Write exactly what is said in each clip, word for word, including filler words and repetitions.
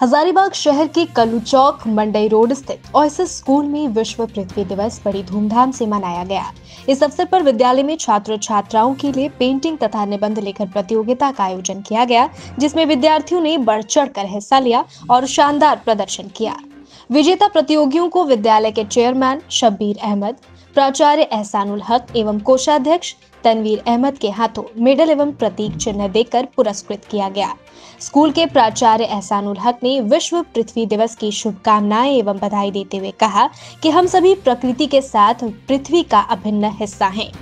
हजारीबाग शहर के कल्लू चौक मंडई रोड स्थित ओएसिस स्कूल में विश्व पृथ्वी दिवस बड़ी धूमधाम से मनाया गया। इस अवसर पर विद्यालय में छात्र छात्राओं के लिए पेंटिंग तथा निबंध लेखन प्रतियोगिता का आयोजन किया गया, जिसमें विद्यार्थियों ने बढ़ चढ़कर हिस्सा लिया और शानदार प्रदर्शन किया। विजेता प्रतियोगियों को विद्यालय के चेयरमैन शब्बीर अहमद, प्राचार्य एहसानुल हक एवं कोषाध्यक्ष तनवीर अहमद के हाथों मेडल एवं प्रतीक चिन्ह देकर पुरस्कृत किया गया। स्कूल के प्राचार्य एहसानुल हक ने विश्व पृथ्वी दिवस की शुभकामनाएं एवं बधाई देते हुए कहा कि हम सभी प्रकृति के साथ पृथ्वी का अभिन्न हिस्सा हैं।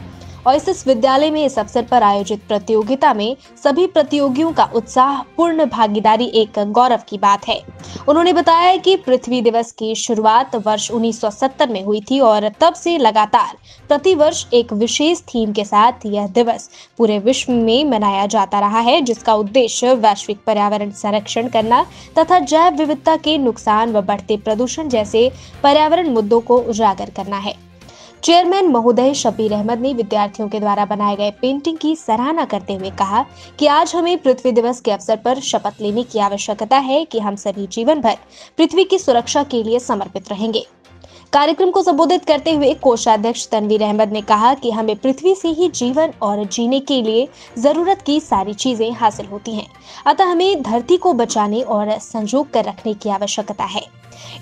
ओएसिस विद्यालय में इस अवसर पर आयोजित प्रतियोगिता में सभी प्रतियोगियों का उत्साह पूर्ण भागीदारी एक गौरव की बात है। उन्होंने बताया कि पृथ्वी दिवस की शुरुआत वर्ष उन्नीस सौ सत्तर में हुई थी और तब से लगातार प्रतिवर्ष एक विशेष थीम के साथ यह दिवस पूरे विश्व में मनाया जाता रहा है, जिसका उद्देश्य वैश्विक पर्यावरण संरक्षण करना तथा जैव विविधता के नुकसान व बढ़ते प्रदूषण जैसे पर्यावरण मुद्दों को उजागर करना है। चेयरमैन महोदय शब्बीर अहमद ने विद्यार्थियों के द्वारा बनाए गए पेंटिंग की सराहना करते हुए कहा कि आज हमें पृथ्वी दिवस के अवसर पर शपथ लेने की आवश्यकता है कि हम सभी जीवन भर पृथ्वी की सुरक्षा के लिए समर्पित रहेंगे। कार्यक्रम को संबोधित करते हुए कोषाध्यक्ष तनवीर अहमद ने कहा कि हमें पृथ्वी से ही जीवन और जीने के लिए जरूरत की सारी चीजें हासिल होती हैं, अतः हमें धरती को बचाने और संजोग कर रखने की आवश्यकता है।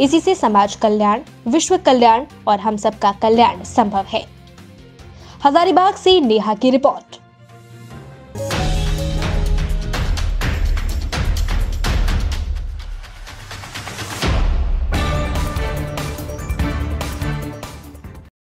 इसी से समाज कल्याण, विश्व कल्याण और हम सबका कल्याण संभव है। हजारीबाग से नेहा की रिपोर्ट।